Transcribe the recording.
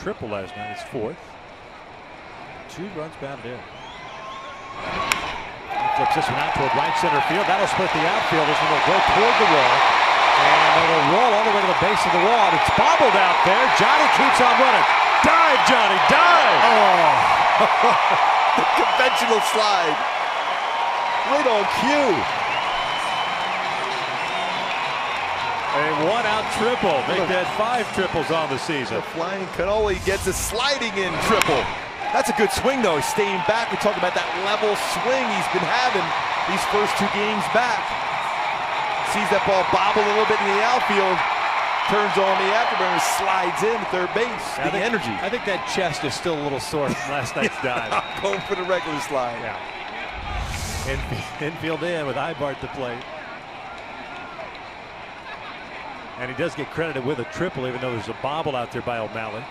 triple last night, his fourth. 2 runs batted in. Flips this one out toward right center field. That'll split the outfield. This one will go toward the wall. And it'll roll all the way to the base of the wall. And it's bobbled out there. Johnny keeps on running. Dive, Johnny, dive! Oh. The conventional slide. Right on cue. A 1-out triple. Make that 5 triples on the season. The flying Canoli gets a sliding in triple. That's a good swing, though. He's staying back. We talk about that level swing he's been having these first 2 games back. Sees that ball bobble a little bit in the outfield. Turns on the afterburner, slides in third base. The energy. I think that chest is still a little sore from last night's dive. I'm going for the regular slide. Yeah. Infield in with Ibarra at the plate. And he does get credited with a triple, even though there's a bobble out there by O'Malley.